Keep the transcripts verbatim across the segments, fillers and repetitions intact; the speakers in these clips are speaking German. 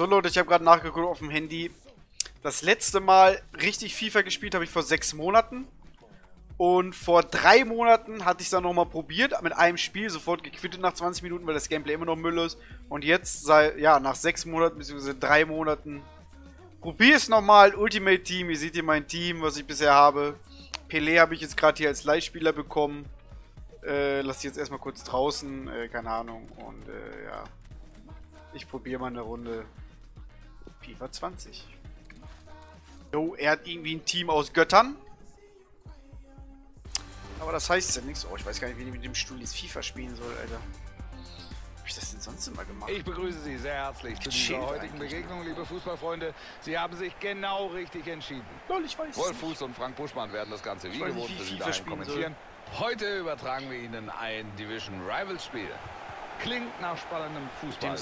So Leute, ich habe gerade nachgeguckt auf dem Handy. Das letzte Mal richtig FIFA gespielt habe ich vor sechs Monaten. Und vor drei Monaten hatte ich es dann nochmal probiert, mit einem Spiel, sofort gequittet nach zwanzig Minuten, weil das Gameplay immer noch Müll ist. Und jetzt, sei, ja, nach sechs Monaten, beziehungsweise drei Monaten, probiere es nochmal. Ultimate Team, ihr seht hier mein Team, was ich bisher habe. Pelé habe ich jetzt gerade hier als Leihspieler bekommen. Äh, lass ich jetzt erstmal kurz draußen, äh, keine Ahnung. Und, äh, ja. Ich probiere mal eine Runde FIFA zwanzig. Jo, er hat irgendwie ein Team aus Göttern. Aber das heißt ja nichts. Oh, ich weiß gar nicht, wie ich mit dem Stuhl jetzt FIFA spielen soll, Alter. Hab ich das denn sonst immer gemacht? Ich begrüße Sie sehr herzlich zu dieser heutigen Begegnung, liebe Fußballfreunde. Sie haben sich genau richtig entschieden. Lol, ich weiß. Wolf Fuß und Frank Buschmann werden das Ganze wie gewohnt für Sie daheim kommentieren. Heute übertragen wir Ihnen ein Division Rivals Spiel. Klingt nach spannendem Fußball.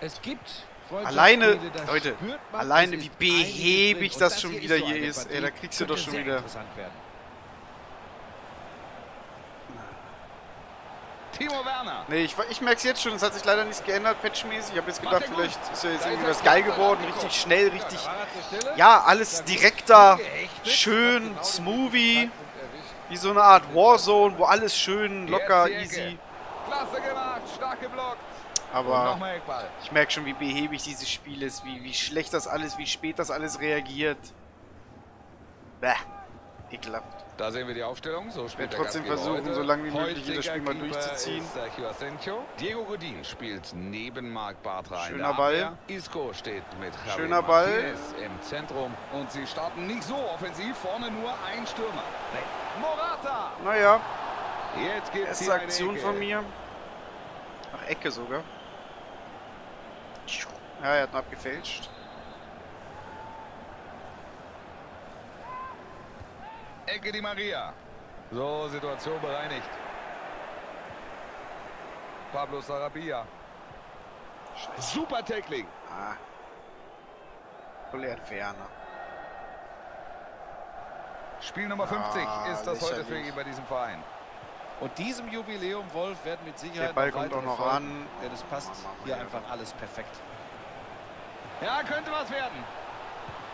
Es gibt alleine, Leute, alleine wie behäbig das schon wieder hier ist. Ey, da kriegst du doch schon wieder. Timo Werner. Nee, ich, ich merke es jetzt schon, es hat sich leider nichts geändert, patchmäßig. Ich habe jetzt gedacht, vielleicht ist ja jetzt irgendwie was geil geworden. Richtig schnell, richtig, ja, alles direkter, schön, smoothie. Wie so eine Art Warzone, wo alles schön, locker, easy. Aber ich merke schon, wie behäbig dieses Spiel ist, wie, wie schlecht das alles, wie spät das alles reagiert. Bäh, ekelhaft. Da sehen wir die Aufstellung. So spielt der trotzdem versuchen, heute, so lange wie möglich das Spiel mal durchzuziehen. Diego Godin spielt neben Mark Bartra. Schöner Ball. Isco steht mit Schöner Ball. Im Zentrum. Und sie starten nicht so offensiv. Vorne nur ein Stürmer. Morata. Naja. Jetzt gibt's erste Aktion von mir. Ach, Ecke sogar. Ja, er hat ihn abgefälscht. Ecke Di Maria. So, Situation bereinigt. Pablo Sarabia. Scheiße. Super Tackling. Ah. Ultimate Werner. Spiel Nummer fünfzig ah, ist das heute für ihn bei diesem Verein. Und diesem Jubiläum, Wolf, werden mit Sicherheit. Der Ball kommt auch noch ran. Denn es passt Mann, Mann, Mann, hier Mann. einfach alles perfekt. Ja, könnte was werden.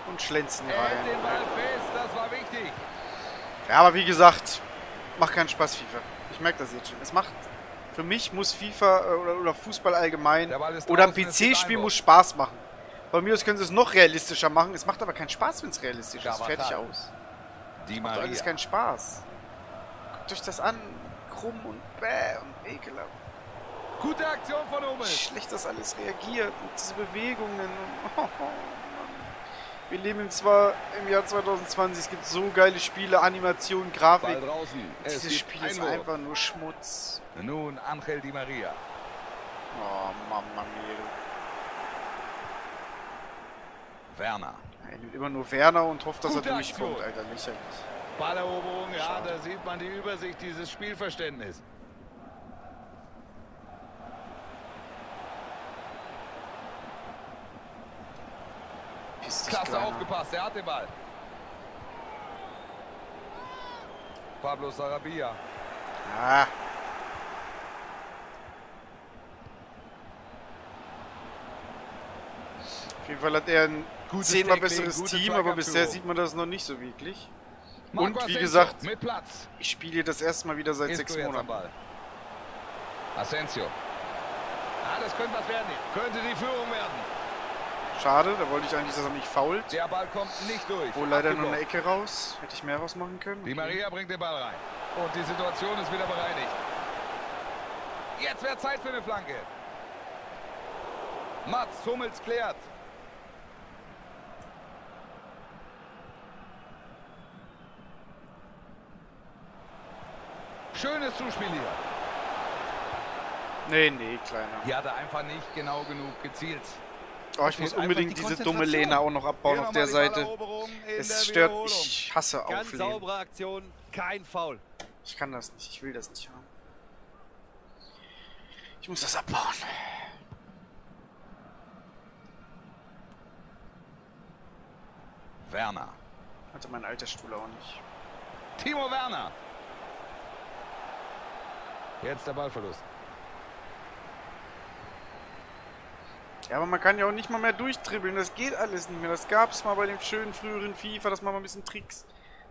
Und schlänzen rein. Er hält den Ball fest, das war wichtig. Ja, aber wie gesagt, macht keinen Spaß, FIFA. Ich merke das jetzt schon. Es macht, für mich muss FIFA oder, oder Fußball allgemein oder ein P C-Spiel muss Spaß machen. Bei mir aus können sie es noch realistischer machen. Es macht aber keinen Spaß, wenn es realistisch ist. Fertig aus. Die macht doch alles keinen Spaß. Guckt euch das an. Krumm und bäh und ekelhaft. Gute Aktion von oben. Schlecht, dass alles reagiert. Und diese Bewegungen. Oh, oh. Wir leben zwar im Jahr zwanzig zwanzig, es gibt so geile Spiele, Animationen, Grafik. Dieses Spiel ist einfach nur Schmutz. Nun Angel Di Maria. Oh, Mama mia. Werner. Er nimmt immer nur Werner und hofft, dass er durchkommt, Alter, lächerlich. Balleroberung, ja, da sieht man die Übersicht, dieses Spielverständnis. Klasse aufgepasst, er hat den Ball. Pablo Sarabia. Ah. Auf jeden Fall hat er ein zehnmal besseres Team, aber bisher sieht man das noch nicht so wirklich. Und wie gesagt, ich spiele das erste Mal wieder seit sechs Monaten. Asensio. Ah, das könnte was werden. Könnte die Führung werden. Schade, da wollte ich eigentlich, dass er nicht fault. Der Ball kommt nicht durch. Oh, leider nur eine Ecke raus. Hätte ich mehr rausmachen können. Die Maria bringt den Ball rein. Und die Situation ist wieder bereinigt. Jetzt wäre Zeit für eine Flanke. Mats Hummels klärt. Schönes Zuspiel hier. Nee, nee, kleiner. Hier hat er einfach nicht genau genug gezielt. Oh, ich muss unbedingt diese dumme Lehne auch noch abbauen auf der Seite. Es stört mich. Ich hasse Auflehnen. Kein Foul. Ich kann das nicht. Ich will das nicht haben. Ich muss das abbauen. Werner. Hatte mein alter Stuhl auch nicht. Timo Werner. Jetzt der Ballverlust. Ja, aber man kann ja auch nicht mal mehr durchdribbeln. Das geht alles nicht mehr. Das gab es mal bei dem schönen früheren FIFA, dass man mal ein bisschen Tricks,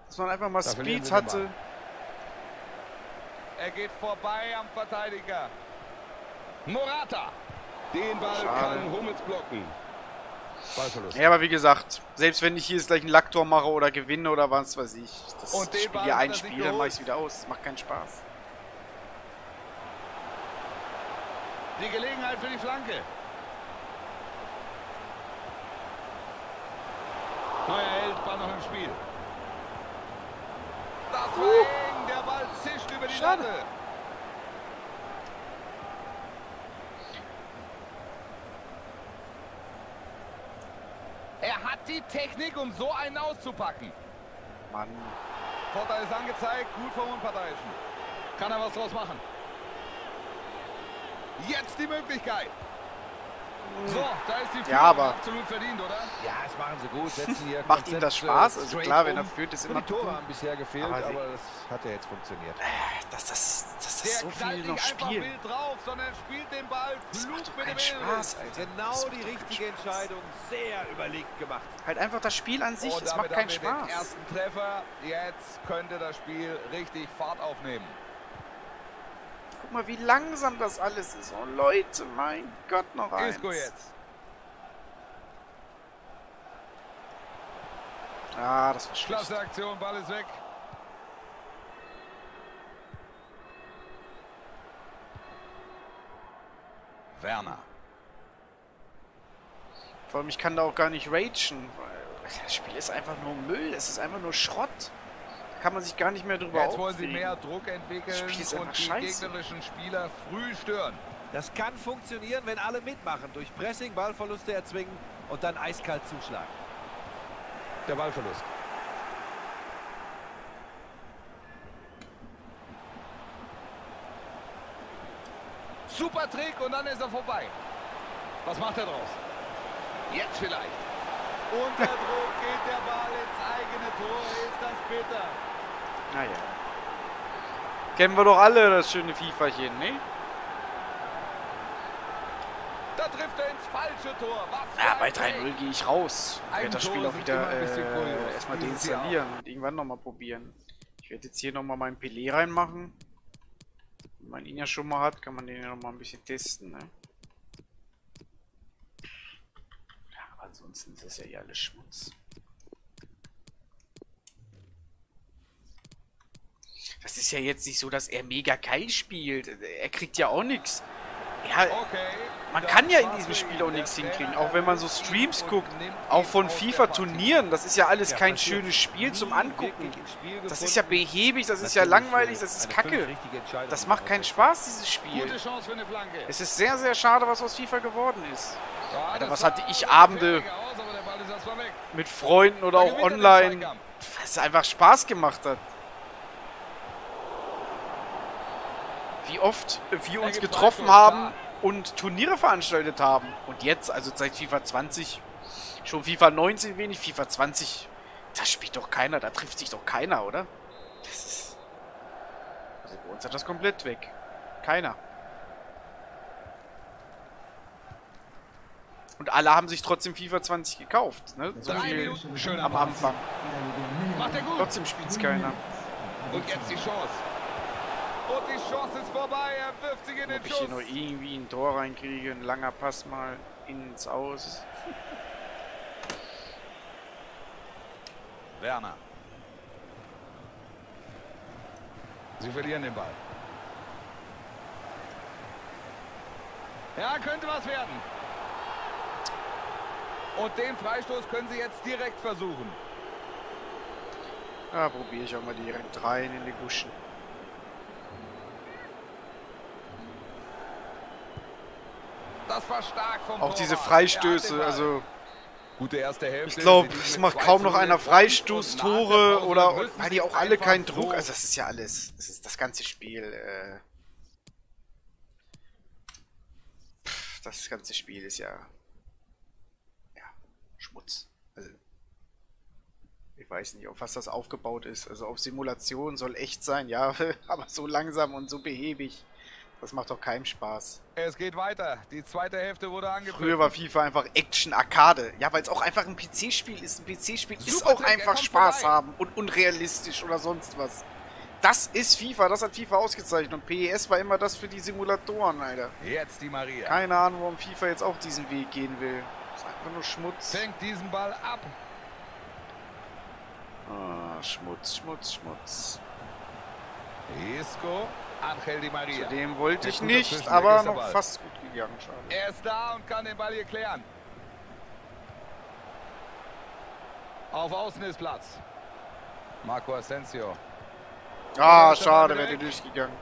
dass man einfach mal Speed hatte. Er geht vorbei am Verteidiger. Morata. Den Ball Schade. kann Hummels blocken. Ballverlust. Ja, aber wie gesagt, selbst wenn ich hier jetzt gleich ein Lacktor mache oder gewinne oder was weiß ich, das Und Spiel hier ein Spiel, dann mache ich es wieder aus. Das macht keinen Spaß. Die Gelegenheit für die Flanke. Neuer Held, Ball noch im Spiel. Das war uh. eng, der Ball zischt über die Schade. Latte. Er hat die Technik, um so einen auszupacken. Mann. Vorteil ist angezeigt, gut vom Unparteiischen. Kann er was draus machen? Jetzt die Möglichkeit. So, da ist die Führung ja, aber absolut verdient, oder? Ja, das machen sie gut. Setzen hier Macht Konzept, ihm das Spaß? Also klar, wenn er führt, ist immer... Die Tore haben bisher gefehlt, aber, aber das hat ja jetzt funktioniert. Das, das, das ist so viel noch Spiel. Wild drauf, sondern spielt den Ball das macht doch keinen Spaß, Alter. Genau das die richtige Entscheidung, sehr überlegt gemacht. Halt einfach das Spiel an sich, es macht keinen Spaß. Den ersten Treffer, jetzt könnte das Spiel richtig Fahrt aufnehmen. Guck mal, wie langsam das alles ist. Oh Leute, mein Gott, noch eins. Isco jetzt. Ah, das war schlecht. Klasse Aktion, Ball ist weg. Werner. Vor allem, ich kann da auch gar nicht ragen, weil das Spiel ist einfach nur Müll, es ist einfach nur Schrott. Kann man sich gar nicht mehr drüber aufregen. Jetzt wollen sie mehr Druck entwickeln und die gegnerischen Spieler früh stören. Das kann funktionieren, wenn alle mitmachen. Durch Pressing Ballverluste erzwingen und dann eiskalt zuschlagen. Der Ballverlust. Super Trick und dann ist er vorbei. Was macht er draus? Jetzt vielleicht. Unter Druck geht der Ball ins eigene Tor. Ist das bitter. Naja. Kennen wir doch alle das schöne FIFAchen, ne? Da trifft er ins falsche Tor. Was ja, bei drei null gehe ich raus. Ich werde das Spiel auch wieder äh, erstmal deinstallieren und irgendwann nochmal probieren. Ich werde jetzt hier nochmal meinen Pelé reinmachen. Wenn man ihn ja schon mal hat, kann man den ja nochmal ein bisschen testen, ne? Ja, aber ansonsten ist das ja hier alles Schmutz. Das ist ja jetzt nicht so, dass er mega geil spielt. Er kriegt ja auch nichts. Ja, man kann ja in diesem Spiel auch nichts hinkriegen. Auch wenn man so Streams guckt, auch von FIFA-Turnieren. Das ist ja alles kein schönes Spiel zum Angucken. Das ist ja behäbig, das ist ja langweilig, das ist Kacke. Das macht keinen Spaß, dieses Spiel. Es ist sehr, sehr schade, was aus FIFA geworden ist. Alter, was hatte ich Abende mit Freunden oder auch online, was einfach Spaß gemacht hat. Wie oft wir uns getroffen haben und Turniere veranstaltet haben. Und jetzt, also seit FIFA zwanzig, schon FIFA neunzehn wenig, FIFA zwanzig, da spielt doch keiner, da trifft sich doch keiner, oder? Das ist... Also bei uns hat das komplett weg. Keiner. Und alle haben sich trotzdem FIFA zwanzig gekauft, ne? So viel schön am Anfang. Macht er gut. Trotzdem spielt's keiner. Und jetzt die Chance. Und die Chance ist vorbei, er wirft sich in den Schuss. Ob ich hier noch irgendwie ein Tor reinkriege, ein langer Pass mal ins Aus. Werner. Sie verlieren den Ball. Ja, könnte was werden. Und den Freistoß können sie jetzt direkt versuchen. Da probiere ich auch mal direkt rein in die Guschen. Das war stark vom Auch diese Freistöße, also gute erste Hälfte. Ich glaube, es macht kaum noch einer Freistoßtore oder weil die auch alle keinen Druck. Also das ist ja alles, das ist das ganze Spiel. Äh Pff, das ganze Spiel ist ja, ja Schmutz. Also ich weiß nicht, auf was das aufgebaut ist. Also auf Simulation soll echt sein, ja, aber so langsam und so behäbig. Das macht doch keinem Spaß. Es geht weiter. Die zweite Hälfte wurde angepfiffen. Früher war FIFA einfach Action-Arcade. Ja, weil es auch einfach ein P C-Spiel ist. Ein P C-Spiel ist auch einfach Spaß haben und unrealistisch oder sonst was. Das ist FIFA. Das hat FIFA ausgezeichnet. Und P E S war immer das für die Simulatoren, Alter. Jetzt Di Maria. Keine Ahnung, warum FIFA jetzt auch diesen Weg gehen will. Das ist einfach nur Schmutz. Fängt diesen Ball ab. Ah, Schmutz, Schmutz, Schmutz. Isco. Angel Di Maria. Zudem wollte ich nicht, aber noch fast gut gegangen. Schade. Er ist da und kann den Ball hier klären. Auf Außen ist Platz. Marco Asensio. Ah, schade, wäre der durchgegangen.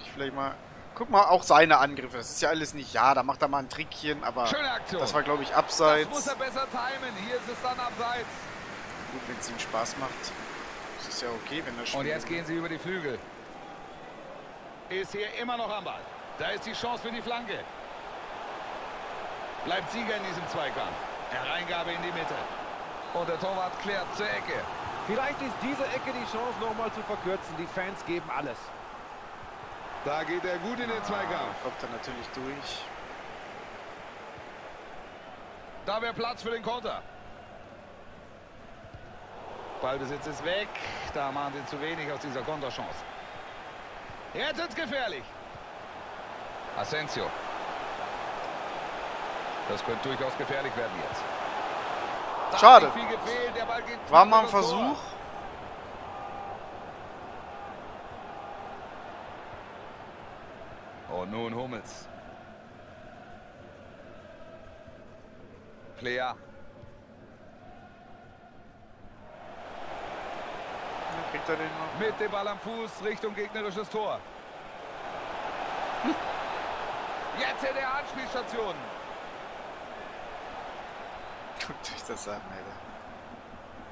Ich vielleicht mal. Guck mal, auch seine Angriffe. Das ist ja alles nicht. Ja, da macht er mal ein Trickchen, aber das war, glaube ich, abseits. Das muss er besser timen. Hier ist es dann abseits. Gut, wenn es ihm Spaß macht. Das ist ja okay, wenn er spielt. Und jetzt gehen sie über die Flügel. Ist hier immer noch am Ball. Da ist die Chance für die Flanke. Bleibt Sieger in diesem Zweikampf. Hereingabe in die Mitte. Und der Torwart klärt zur Ecke. Vielleicht ist diese Ecke die Chance nochmal zu verkürzen. Die Fans geben alles. Da geht er gut in den Zweikampf. Kommt er natürlich durch. Da wäre Platz für den Konter. Ballbesitz ist weg. Da machen sie zu wenig aus dieser Konterchance. Jetzt ist es gefährlich. Asensio. Das könnte durchaus gefährlich werden jetzt. Schade. War mal ein Versuch. Und nun Hummels. Player. Kriegt er den noch? Mit dem Ball am Fuß Richtung gegnerisches Tor. Jetzt in der Anspielstation. Guckt euch das an, Alter.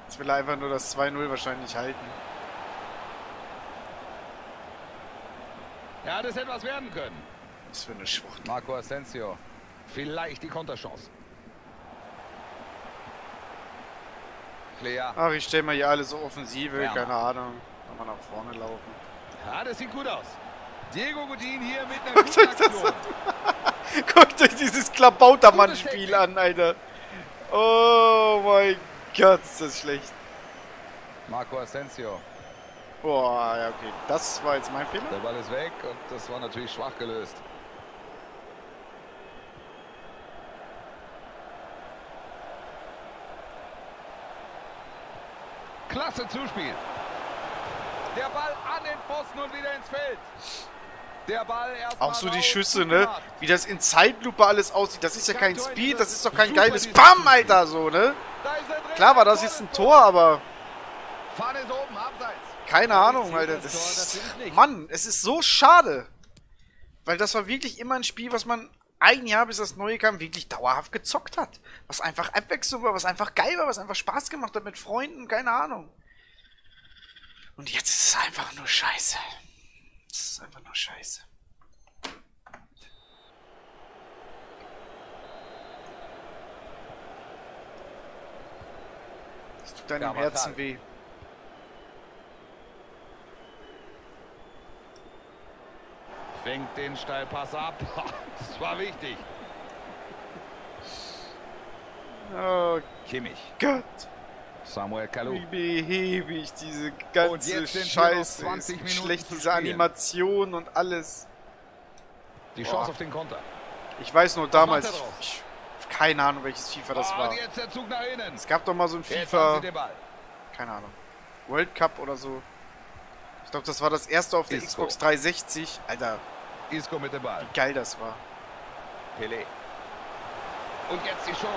Jetzt will er einfach nur das zwei null wahrscheinlich halten. Ja, das hätte was werden können. Was für eine Schwucht. Marco Asensio. Vielleicht die Konterchance. Ach, ich stelle mal hier alle so offensive, ja. Keine Ahnung. Kann man nach vorne laufen. Ja, das sieht gut aus. Diego Godin hier mit einer guten Aktion. Guckt euch dieses Klabautermann-Spiel an, Alter. Oh mein Gott, ist das schlecht. Marco Asensio. Boah, ja, okay. Das war jetzt mein Fehler. Der Ball ist weg und das war natürlich schwach gelöst. Klasse Zuspiel. Der Ball an den Pfosten und wieder ins Feld. Der Ball erstmal. Auch so die Schüsse, ne? Wie das in Zeitlupe alles aussieht. Das ist ja kein Speed, das ist doch kein geiles BAM, Alter, so, ne? Klar war das jetzt ein Tor, aber. Keine Ahnung, Alter. Das Mann, es ist so schade. Weil das war wirklich immer ein Spiel, was man ein Jahr, bis das neue kam, wirklich dauerhaft gezockt hat. Was einfach Abwechslung war, was einfach geil war, was einfach Spaß gemacht hat mit Freunden, keine Ahnung. Und jetzt ist es einfach nur Scheiße. Es ist einfach nur Scheiße. Es tut deinem Herzen weh. Fängt den Steilpass ab. Das war wichtig. Oh, Kimmich. Gott. Samuel Kalou. Wie behebe ich diese ganze Scheiße? zwanzig Minuten schlecht, diese Animation und alles. Die Chance Boah. auf den Konter. Ich weiß nur damals, ich, ich, keine Ahnung, welches FIFA das oh, war. Jetzt der Zug nach innen. Es gab doch mal so ein jetzt FIFA, keine Ahnung, World Cup oder so. Ich glaube, das war das erste auf der Isco. Xbox drei sechzig. Alter, Isco mit dem Ball. Wie geil das war. Pelé. Und jetzt die Chance.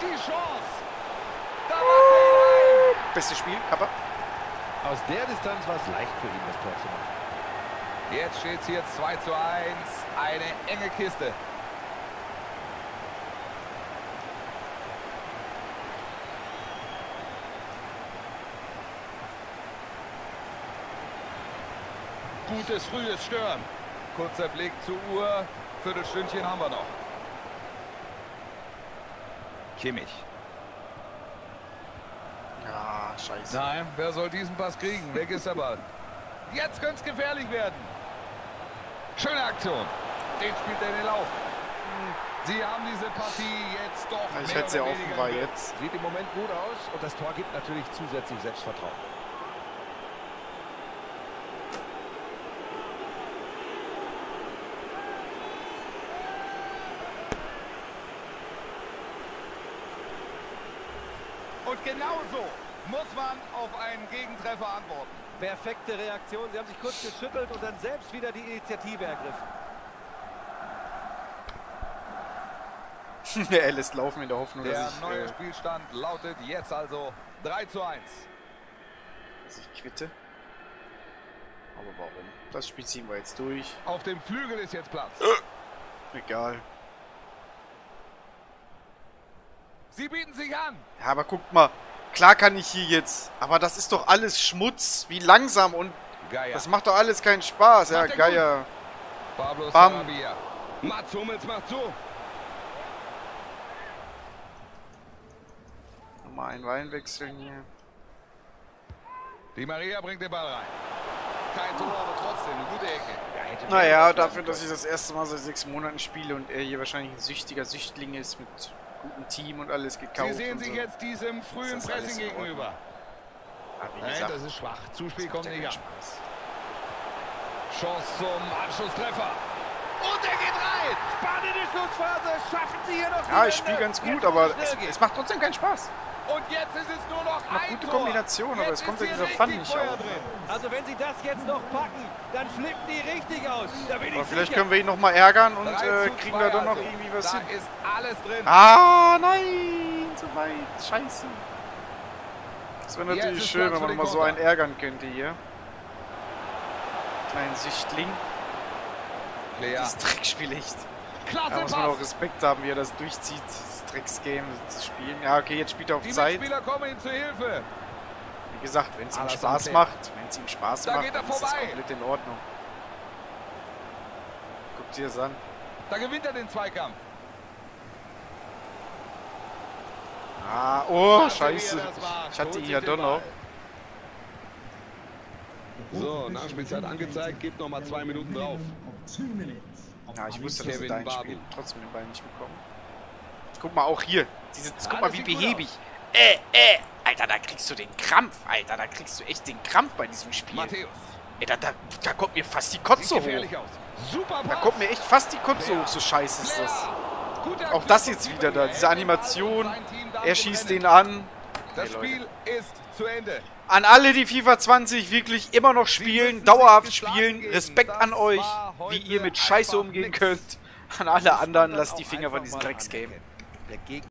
Die Chance. Da uh, Bestes Spiel, Kappa. Aus der Distanz war es leicht für ihn, das Tor zu machen. Jetzt steht es hier zwei zu eins. Eine enge Kiste. Gutes frühes Stören. Kurzer Blick zur Uhr. Viertelstündchen haben wir noch. Kimmich. Ah, scheiße. Nein, wer soll diesen Pass kriegen? Weg ist der Ball. Jetzt könnte es gefährlich werden. Schöne Aktion. Den spielt er in den Lauf. Sie haben diese Partie jetzt doch. Ich hätte sie offenbar jetzt. Sieht im Moment gut aus und das Tor gibt natürlich zusätzlich Selbstvertrauen. Und genauso muss man auf einen Gegentreffer antworten. Perfekte Reaktion. Sie haben sich kurz geschüttelt und dann selbst wieder die Initiative ergriffen. Er lässt laufen in der Hoffnung, der dass ich... Der neue äh, Spielstand lautet jetzt also drei zu eins. Dass ich quitte. Aber warum? Das Spiel ziehen wir jetzt durch. Auf dem Flügel ist jetzt Platz. Egal. Sie bieten sich an. Ja, aber guckt mal. Klar kann ich hier jetzt. Aber das ist doch alles Schmutz. Wie langsam und... Geier. Das macht doch alles keinen Spaß. Ja, Geier. Pablo Sarabia. Mats Hummels macht zu. Mal einen reinwechseln hier. Di Maria bringt den Ball rein. Kein Tor, aber trotzdem eine gute Ecke. Ja, naja, dafür, dass ich das erste Mal seit sechs Monaten spiele und er hier wahrscheinlich ein süchtiger Süchtling ist mit gutem Team und alles gekauft. Sie sehen sich so jetzt diesem frühen Pressing gegenüber. Nein, gesagt, das ist schwach. Zuspiel kommt nicht ab. Chance zum Anschlusstreffer. Und er geht rein! Spannende Schlussphase. Schaffen sie hier noch. Ja, ich spiele ganz gut, aber es, es macht trotzdem keinen Spaß. Und jetzt ist es nur noch eine gute Tor. Kombination, aber jetzt es kommt ja dieser Pfann nicht auf. Also wenn sie das jetzt noch packen, dann flippen die richtig aus. Da bin aber ich vielleicht sicher. Können wir ihn noch mal ärgern und äh, kriegen da doch noch irgendwie was hin. Da ist alles drin. Ah, nein! Zu weit. Scheiße. Das wäre natürlich schön, wenn man mal so einen ärgern könnte hier. Kleinen Süchtling. Dieses Dreckspiel echt. Klasse, da muss man auch Respekt haben, wie er das durchzieht, das Drecksgame zu spielen. Ja, okay, jetzt spielt er auf die Zeit. Die Spieler kommen ihm zu Hilfe. Wie gesagt, wenn es ihm Spaß macht, wenn es ihm Spaß macht, ist das komplett in Ordnung. Guckt dir das an. Da gewinnt er den Zweikampf. Ah, oh, scheiße. Ich hatte ihn ja doch noch. So, Nachspielzeit angezeigt, gebt nochmal zwei Minuten drauf. Ja, ich wusste, dass wir da spielen. Trotzdem den Ball nicht bekommen. Guck mal, auch hier. Diese, guck mal, wie behäbig. Äh, äh. Alter, da kriegst du den Krampf. Alter, da kriegst du echt den Krampf bei diesem Spiel. Matthäus. Ey, da, da, da kommt mir fast die Kotze hoch. Super Pass. Da kommt mir echt fast die Kotze hoch. So scheiße ist das. Auch das jetzt wieder da. Diese Animation. Er schießt den an. Das Spiel ist zu Ende. An alle, die FIFA zwanzig wirklich immer noch spielen, dauerhaft spielen, Respekt an euch, wie ihr mit Scheiße umgehen könnt. An alle anderen, lasst die Finger von diesem Drecksgame.